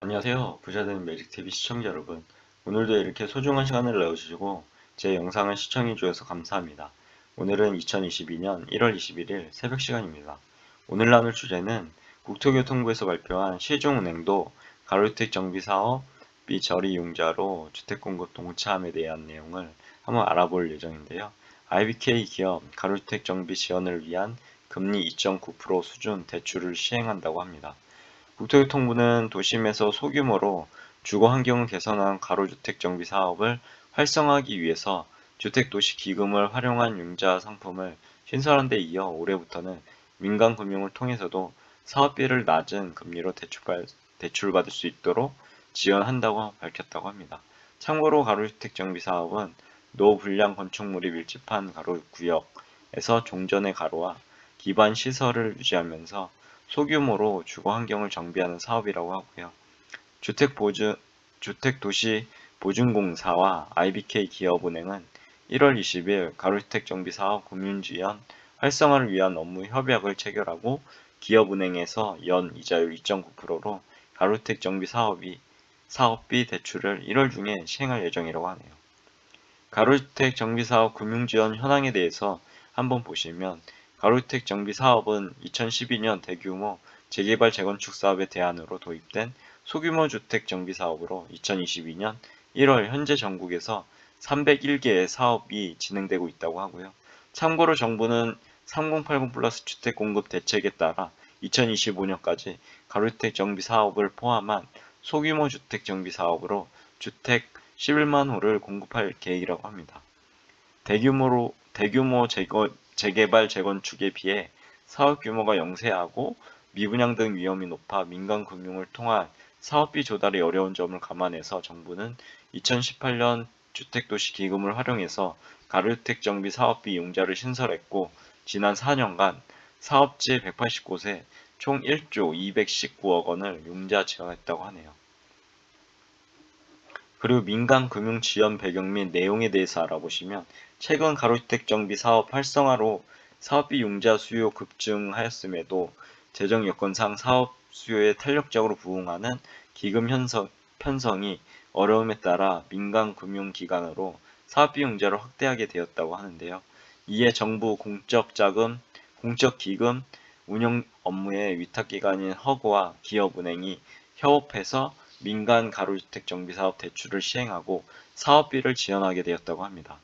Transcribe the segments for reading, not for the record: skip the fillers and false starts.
안녕하세요. 부자되는 매직TV 시청자 여러분, 오늘도 이렇게 소중한 시간을 내어주시고 제 영상을 시청해주셔서 감사합니다. 오늘은 2022년 1월 21일 새벽 시간입니다. 오늘 나눌 주제는 국토교통부에서 발표한 시중은행도 가로주택 정비사업 및 저리 이용자로 주택공급 동참에 대한 내용을 한번 알아볼 예정인데요. IBK 기업 가로주택 정비 지원을 위한 금리 2.9% 수준 대출을 시행한다고 합니다. 국토교통부는 도심에서 소규모로 주거환경을 개선한 가로주택 정비 사업을 활성화하기 위해서 주택도시기금을 활용한 융자 상품을 신설한 데 이어 올해부터는 민간금융을 통해서도 사업비를 낮은 금리로 대출받을 수 있도록 지원한다고 밝혔다고 합니다. 참고로 가로주택 정비 사업은 노불량 건축물이 밀집한 가로구역에서 종전의 가로와 기반 시설을 유지하면서 소규모로 주거환경을 정비하는 사업이라고 하고요. 주택도시보증공사와 IBK기업은행은 1월 20일 가로주택정비사업 금융지원 활성화를 위한 업무 협약을 체결하고 기업은행에서 연 이자율 2.9%로 가로주택정비사업비 대출을 1월 중에 시행할 예정이라고 하네요. 가로주택정비사업 금융지원 현황에 대해서 한번 보시면, 가로주택 정비 사업은 2012년 대규모 재개발 재건축 사업의 대안으로 도입된 소규모 주택 정비 사업으로 2022년 1월 현재 전국에서 301개의 사업이 진행되고 있다고 하고요. 참고로 정부는 3080+ 주택 공급 대책에 따라 2025년까지 가로주택 정비 사업을 포함한 소규모 주택 정비 사업으로 주택 11만 호를 공급할 계획이라고 합니다. 재개발 재건축에 비해 사업 규모가 영세하고 미분양 등 위험이 높아 민간 금융을 통한 사업비 조달이 어려운 점을 감안해서 정부는 2018년 주택도시 기금을 활용해서 가로주택 정비 사업비 융자를 신설했고, 지난 4년간 사업지 189곳에 총 1조 219억 원을 융자 지원했다고 하네요. 그리고 민간 금융 지원 배경 및 내용에 대해서 알아보시면, 최근 가로주택 정비 사업 활성화로 사업비 융자 수요 급증하였음에도 재정 여건상 사업 수요에 탄력적으로 부응하는 기금 편성이 어려움에 따라 민간 금융 기관으로 사업비 융자를 확대하게 되었다고 하는데요. 이에 정부 공적 기금 운영 업무의 위탁 기관인 허그와 기업은행이 협업해서 민간 가로주택 정비사업 대출을 시행하고 사업비를 지원하게 되었다고 합니다.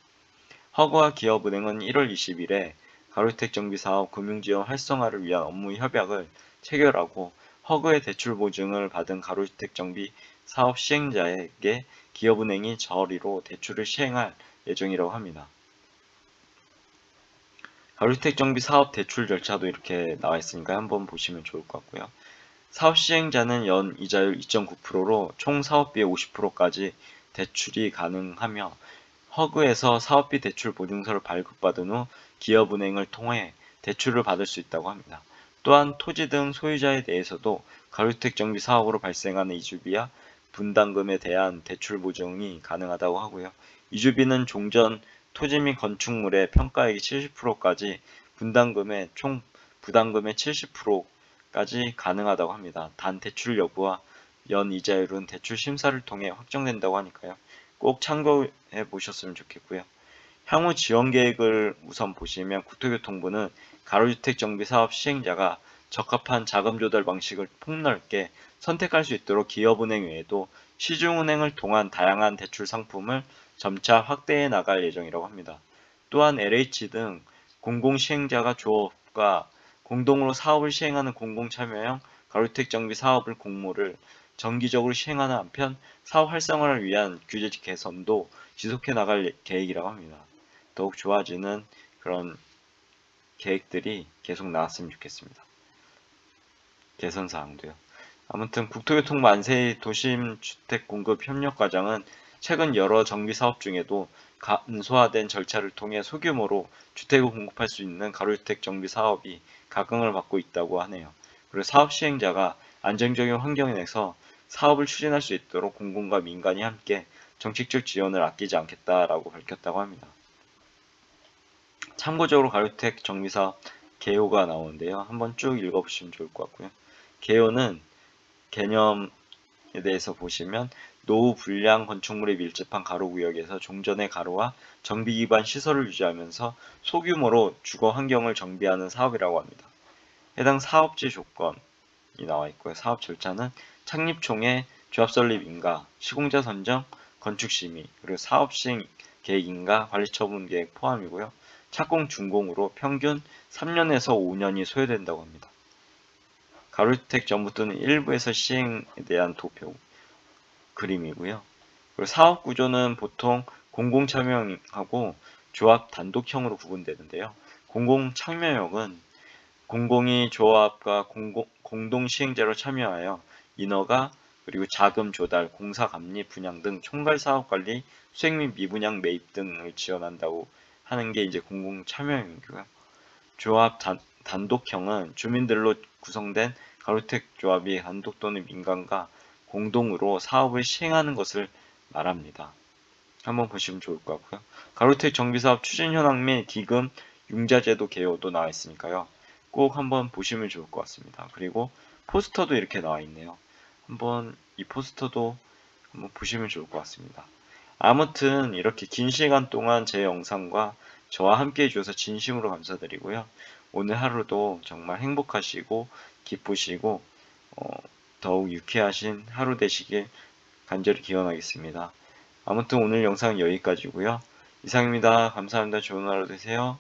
허그와 기업은행은 1월 20일에 가로주택 정비사업 금융지원 활성화를 위한 업무 협약을 체결하고, 허그의 대출 보증을 받은 가로주택 정비사업 시행자에게 기업은행이 저리로 대출을 시행할 예정이라고 합니다. 가로주택 정비사업 대출 절차도 이렇게 나와 있으니까 한번 보시면 좋을 것 같고요. 사업 시행자는 연 이자율 2.9%로 총 사업비의 50%까지 대출이 가능하며, 허그에서 사업비 대출 보증서를 발급받은 후 기업은행을 통해 대출을 받을 수 있다고 합니다. 또한 토지 등 소유자에 대해서도 가로주택 정비 사업으로 발생하는 이주비와 분담금에 대한 대출 보증이 가능하다고 하고요. 이주비는 종전 토지 및 건축물의 평가액의 70%까지, 분담금의 총 부담금의 70% 까지 가능하다고 합니다. 단 대출 여부와 연 이자율은 대출 심사를 통해 확정된다고 하니까요. 꼭 참고해 보셨으면 좋겠고요. 향후 지원 계획을 우선 보시면, 국토교통부는 가로주택 정비 사업 시행자가 적합한 자금 조달 방식을 폭넓게 선택할 수 있도록 기업은행 외에도 시중은행을 통한 다양한 대출 상품을 점차 확대해 나갈 예정이라고 합니다. 또한 LH 등 공공시행자가 조합과 공동으로 사업을 시행하는 공공참여형 가로주택 정비 사업을 공모를 정기적으로 시행하는 한편, 사업 활성화를 위한 규제 개선도 지속해 나갈 계획이라고 합니다. 더욱 좋아지는 그런 계획들이 계속 나왔으면 좋겠습니다. 개선사항도요. 아무튼 국토교통부 안세희 도심 주택 공급 협력 과장은 최근 여러 정비 사업 중에도 간소화된 절차를 통해 소규모로 주택을 공급할 수 있는 가로주택 정비 사업이 각광을 받고 있다고 하네요. 그리고 사업 시행자가 안정적인 환경에서 사업을 추진할 수 있도록 공공과 민간이 함께 정책적 지원을 아끼지 않겠다라고 밝혔다고 합니다. 참고적으로 가로주택 정비 사업 개요가 나오는데요. 한번 쭉 읽어보시면 좋을 것 같고요. 개요는 개념 대해서 보시면 노후 불량 건축물에 밀집한 가로구역에서 종전의 가로와 정비기반 시설을 유지하면서 소규모로 주거 환경을 정비하는 사업이라고 합니다. 해당 사업지 조건이 나와 있고요. 사업 절차는 창립총회, 조합설립 인가, 시공자 선정, 건축심의, 그리고 사업 시행 계획 인가, 관리처분 계획 포함이고요. 착공 준공으로 평균 3년에서 5년이 소요된다고 합니다. 가로주택 전부 또는 일부에서 시행에 대한 도표 그림이고요. 그리고 사업 구조는 보통 공공참여형하고 조합 단독형으로 구분되는데요. 공공참여형은 공공이 조합과 공동시행자로 참여하여 인허가 그리고 자금 조달, 공사 감리, 분양 등 총괄 사업 관리, 수행 및 미분양 매입 등을 지원한다고 하는 게 이제 공공 참여형이고요. 조합 단독형은 주민들로 구성된 가로주택 조합이 단독 또는 민간과 공동으로 사업을 시행하는 것을 말합니다. 한번 보시면 좋을 것 같고요. 가로주택 정비사업 추진 현황 및 기금 융자제도 개요도 나와 있으니까요. 꼭 한번 보시면 좋을 것 같습니다. 그리고 포스터도 이렇게 나와 있네요. 한번 이 포스터도 한번 보시면 좋을 것 같습니다. 아무튼 이렇게 긴 시간 동안 제 영상과 저와 함께 해주셔서 진심으로 감사드리고요. 오늘 하루도 정말 행복하시고 기쁘시고 더욱 유쾌하신 하루 되시길 간절히 기원하겠습니다. 아무튼 오늘 영상은 여기까지고요. 이상입니다. 감사합니다. 좋은 하루 되세요.